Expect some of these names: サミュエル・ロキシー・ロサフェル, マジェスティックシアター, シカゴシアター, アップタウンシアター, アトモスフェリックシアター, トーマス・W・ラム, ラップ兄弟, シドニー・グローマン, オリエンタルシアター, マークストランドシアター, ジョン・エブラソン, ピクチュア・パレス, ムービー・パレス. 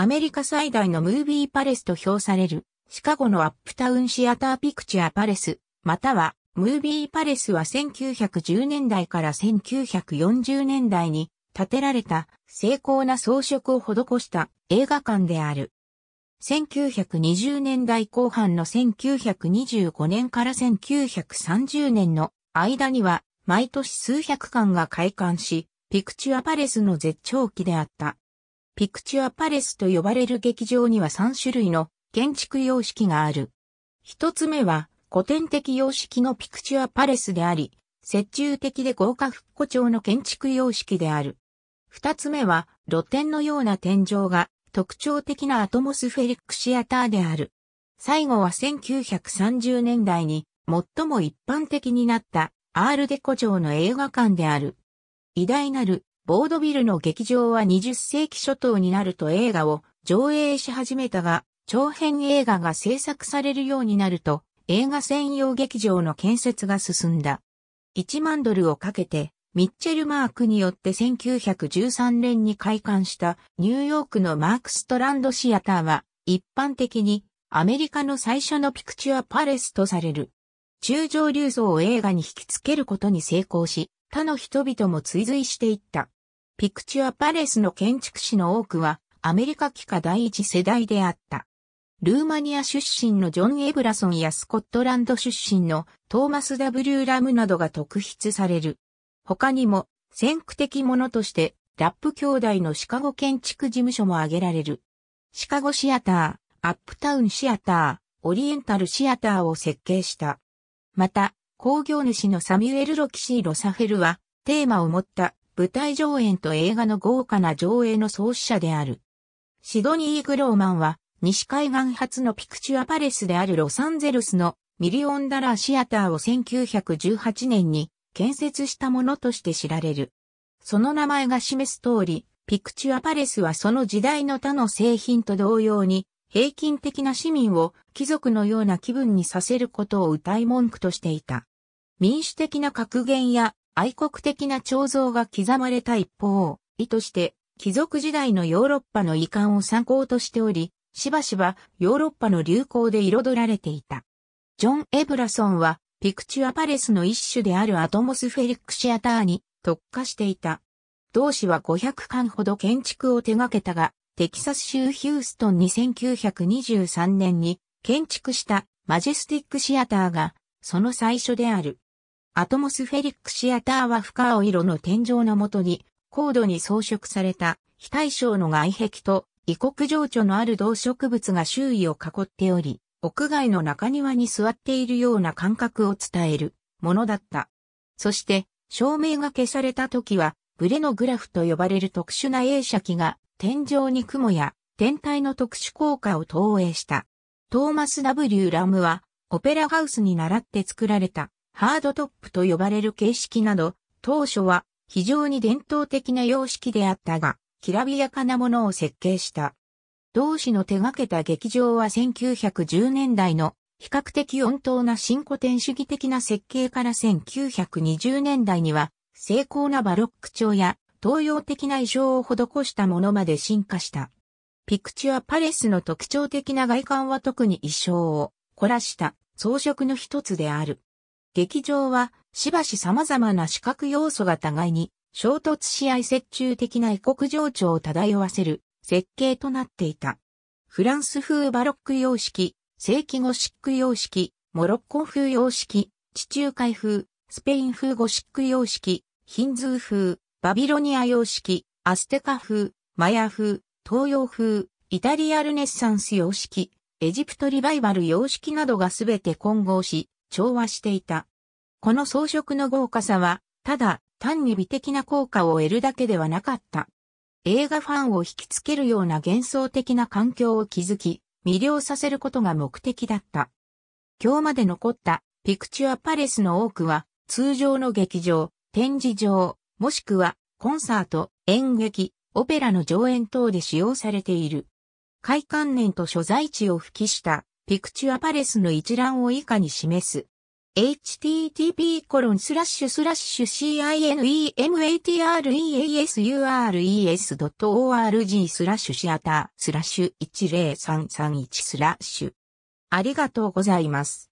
アメリカ最大のムービーパレスと評される、シカゴのアップタウンシアターピクチャーパレス、または、ムービーパレスは1910年代から1940年代に建てられた精巧な装飾を施した映画館である。1920年代後半の1925年から1930年の間には毎年数百館が開館し、ピクチュアパレスの絶頂期であった。ピクチュアパレスと呼ばれる劇場には3種類の建築様式がある。一つ目は古典的様式のピクチュアパレスであり、折衷的で豪華復古調の建築様式である。二つ目は露天のような天井が特徴的なアトモスフェリックシアターである。最後は1930年代に最も一般的になったアールデコ調の映画館である。偉大なるボードビルの劇場は20世紀初頭になると映画を上映し始めたが、長編映画が制作されるようになると映画専用劇場の建設が進んだ。$10,000をかけてミッチェル・マークによって1913年に開館したニューヨークのマークストランドシアターは一般的にアメリカの最初のピクチュアパレスとされる。中上流層を映画に引きつけることに成功し、他の人々も追随していった。ピクチュアパレスの建築士の多くはアメリカ帰化第一世代であった。ルーマニア出身のジョン・エブラソンやスコットランド出身のトーマス・ W ・ラムなどが特筆される。他にも先駆的ものとしてラップ兄弟のシカゴ建築事務所も挙げられる。シカゴシアター、アップタウンシアター、オリエンタルシアターを設計した。また、興行主のサミュエル・ロキシー・ロサフェルはテーマを持った舞台上演と映画の豪華な上映の創始者である。シドニー・グローマンは西海岸初のピクチュアパレスであるロサンゼルスの$1,000,000シアターを1918年に建設したものとして知られる。その名前が示す通り、ピクチュアパレスはその時代の他の製品と同様に平均的な市民を貴族のような気分にさせることを謳い文句としていた。民主的な格言や愛国的な彫像が刻まれた一方、意として貴族時代のヨーロッパの遺憾を参考としており、しばしばヨーロッパの流行で彩られていた。ジョン・エブラソンはピクチュアパレスの一種であるアトモスフェリックシアターに特化していた。同氏は500館ほど建築を手掛けたが、テキサス州ヒューストンに1923年に建築したマジェスティックシアターがその最初である。アトモスフェリックシアターは深青色の天井の下に高度に装飾された非対称の外壁と異国情緒のある動植物が周囲を囲っており、屋外の中庭に座っているような感覚を伝えるものだった。そして、照明が消された時は、ブレのグラフと呼ばれる特殊な映写機が、天井に雲や天体の特殊効果を投影した。トーマス・ W ・ラムは、オペラハウスに倣って作られた、ハードトップと呼ばれる形式など、当初は非常に伝統的な様式であったが、きらびやかなものを設計した。同氏の手掛けた劇場は1910年代の比較的穏当な新古典主義的な設計から1920年代には精巧なバロック調や東洋的な衣装を施したものまで進化した。ピクチュアパレスの特徴的な外観は特に衣装を凝らした装飾の一つである。劇場はしばし様々な視覚要素が互いに衝突し合い折衷的な異国情緒を漂わせる設計となっていた。フランス風バロック様式、世紀ゴシック様式、モロッコ風様式、地中海風、スペイン風ゴシック様式、ヒンズー風、バビロニア様式、アステカ風、マヤ風、東洋風、イタリアルネッサンス様式、エジプトリバイバル様式などがすべて混合し、調和していた。この装飾の豪華さは、ただ、単に美的な効果を得るだけではなかった。映画ファンを引きつけるような幻想的な環境を築き、魅了させることが目的だった。今日まで残ったピクチュアパレスの多くは、通常の劇場、展示場、もしくはコンサート、演劇、オペラの上演等で使用されている。開館年と所在地を付記したピクチュアパレスの一覧を以下に示す。http://cinematreasures.org/シアター/10331/。ありがとうございます。